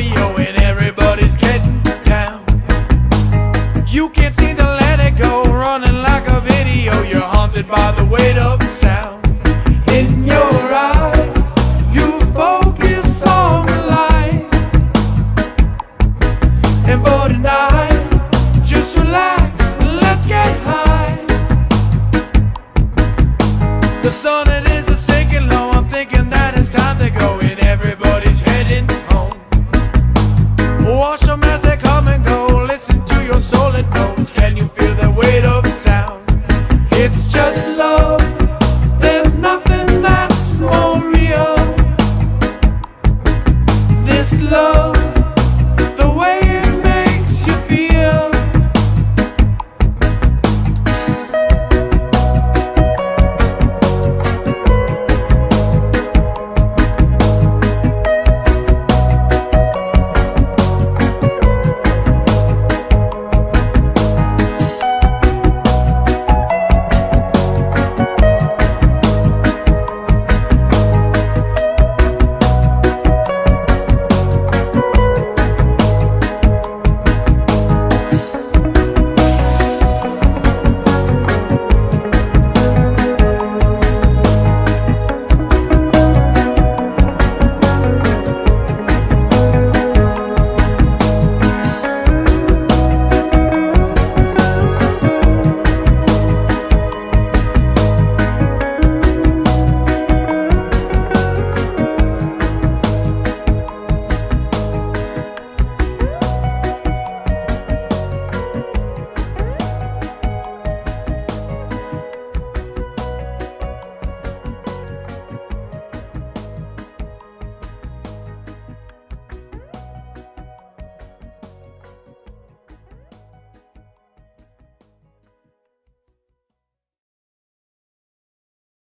stereo and everybody's getting down. You can't seem to let it go, running like a video. You're haunted by the weight of sound. In your eyes, you focus on the light. And